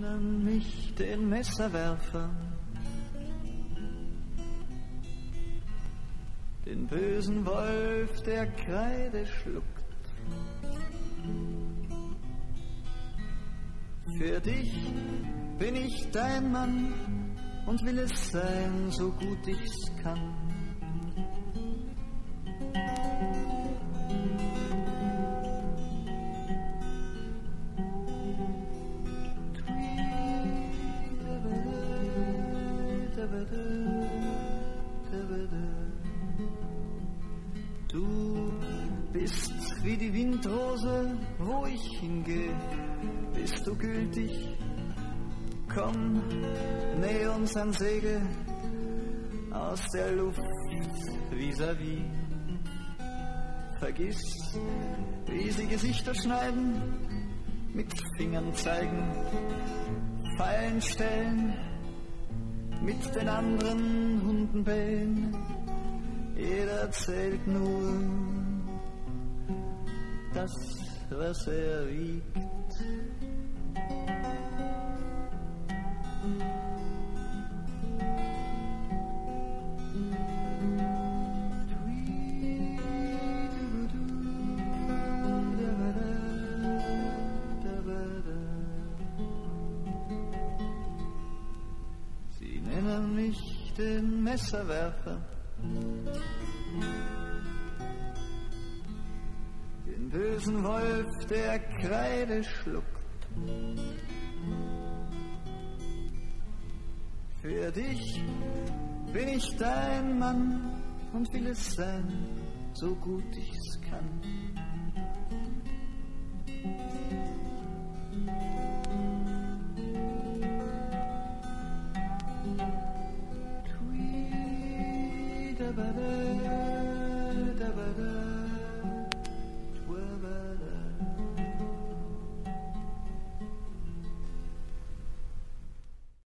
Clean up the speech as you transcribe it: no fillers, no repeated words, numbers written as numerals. nennen mich den Messerwerfer, den bösen Wolf, der Kreide schluckt. Für dich bin ich dein Mann und will es sein, so gut ich's kann. Du bist wie die Windrose, wo ich hingehe, bist du gültig. Komm, näh uns an Segel aus der Luft vis-à-vis. Vergiss, wie sie Gesichter schneiden, mit Fingern zeigen, Fallen stellen, mit den anderen Hunden bellen. Jeder zählt nur das, was er wiegt. Sie nennen mich den Messerwerfer, den bösen Wolf, der Kreide schluckt. Für dich bin ich dein Mann und will es sein, so gut ich's kann. Tweedabada.